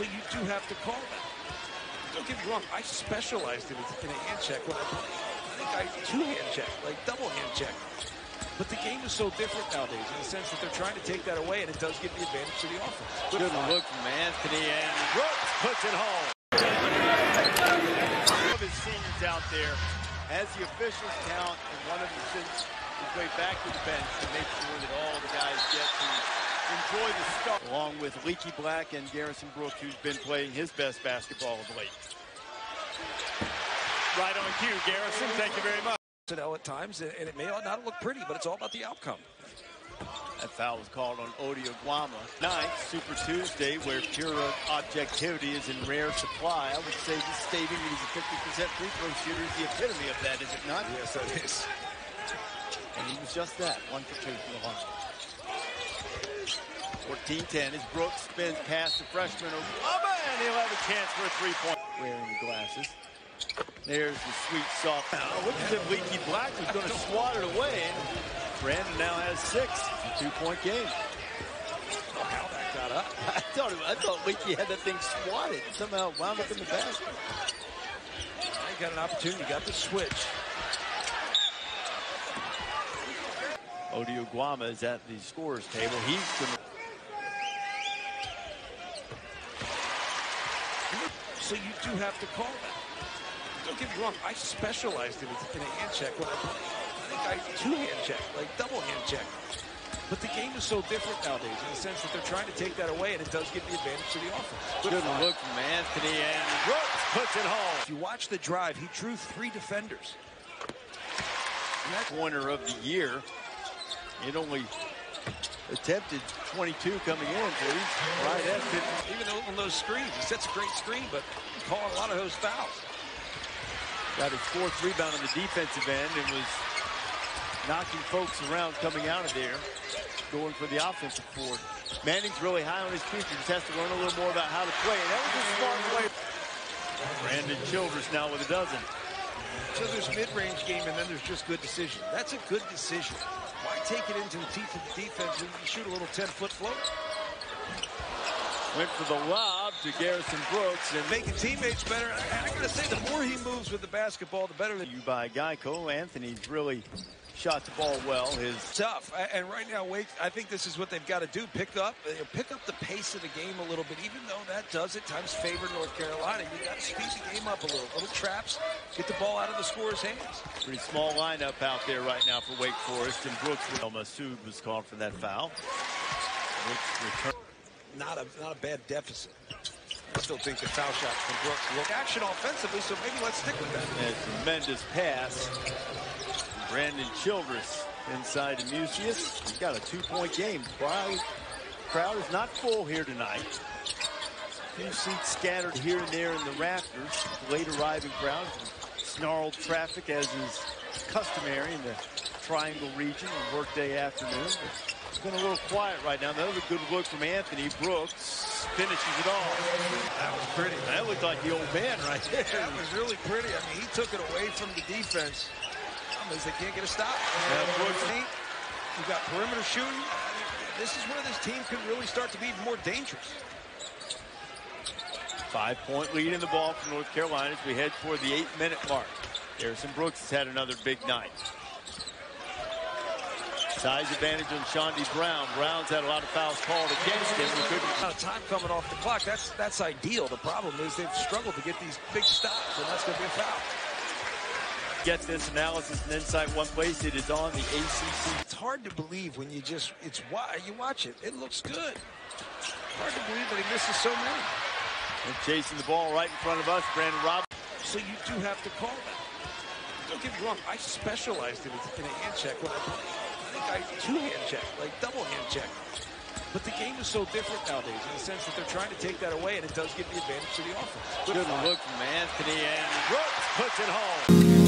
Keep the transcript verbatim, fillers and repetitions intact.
so you do have to call that. Don't get me wrong, I specialized in a, in a hand check when I played. I think I two hand check, like double hand check. But the game is so different nowadays in the sense that they're trying to take that away, and it does give the advantage to the offense. Good, Good look from Anthony, and Brooks puts it home. One of his seniors out there, as the officials count, and one of them sends his way back to the bench to make sure that all the guys get to enjoy the stuff. Along with Leaky Black and Garrison Brooks, who's been playing his best basketball of late. Right on cue, Garrison. Thank you very much. At times, and it may not look pretty, but it's all about the outcome. That foul was called on Ody Oguama. Ninth Super Tuesday, where pure objectivity is in rare supply. I would say this stating that he's a fifty percent free throw shooter is the epitome of that, is it not? Yes, that is. And he was just that, one for two from the line. fourteen ten as Brooks spins past the freshman Oguama, and he'll have a chance for a three-point. Wearing the glasses. There's the sweet soft. Now, what is it? Leaky Black was going to swat it away. Brandon now has six. Two-point game. I don't know how that got up. I thought, I thought Leaky had that thing swatted. Somehow wound up in the basket. I got an opportunity. Got the switch. Ody Oguama is at the scorer's table. He's the... So you do have to call that. Don't get me wrong, I specialized in a, in a hand check when I played. I think I two hand check, like double hand check. But the game is so different nowadays in the sense that they're trying to take that away, and it does give the advantage to the offense. Good, Good look from Anthony, and Brooks puts it home. If you watch the drive, he drew three defenders. In that corner of the year, it only attempted twenty-two coming in, but he's right at fifty. Even though on those screens, he sets a great screen, but calling a lot of those fouls. Got his fourth rebound on the defensive end and was knocking folks around coming out of there, going for the offensive board. Manning's really high on his feet. He just has to learn a little more about how to play. And that was a smart play. Brandon Childress now with a dozen. So there's mid-range game, and then there's just good decision. That's a good decision. Why take it into the teeth of the defense and shoot a little ten-foot float? Went for the lob to Garrison Brooks and making teammates better. I, I gotta say, the more he moves with the basketball, the better. You by Geico. Anthony's really shot the ball well. His tough. I, and right now, Wake. I think this is what they've got to do: pick up, pick up the pace of the game a little bit. Even though that does at times favor North Carolina, you got to speed the game up a little. Little traps, get the ball out of the scorer's hands. Pretty small lineup out there right now for Wake Forest, and Brooks. Massoud was called for that foul. Brooks returned. Not a, not a bad deficit. I still think the foul shot from Brooks look action offensively, so maybe let's stick with that. And a tremendous pass. Brandon Childress inside to Musius. He's got a two-point game. Crowd, crowd is not full here tonight. Few seats scattered here and there in the rafters. Late arriving crowd. Snarled traffic as is customary in the Triangle region on workday afternoon. It's been a little quiet right now. That was a good look from Anthony. Brooks finishes it all. That was pretty. That looked like the old man right there. That was really pretty. I mean, he took it away from the defense. Problem is they can't get a stop. Brooks, you've got perimeter shooting. I mean, this is where this team could really start to be more dangerous. Five-point lead in the ball for North Carolina as we head for the eight-minute mark. Garrison Brooks has had another big night. Size advantage on Shondi Brown. Brown's had a lot of fouls called against him. We couldn't... A lot of time coming off the clock. That's that's ideal. The problem is they've struggled to get these big stops, and that's going to be a foul. Get this analysis and insight one place. It is on the A C C. It's hard to believe when you just it's why you watch it. It looks good. Hard to believe that he misses so many. And chasing the ball right in front of us, Brandon Robinson. So you do have to call it. Don't get me wrong. I specialized in a, in a hand check when I played. I two hand check, like double hand check. But the game is so different nowadays in the sense that they're trying to take that away, and it does give the advantage to the offense. Good, Good look from Anthony, and Brooks puts it home.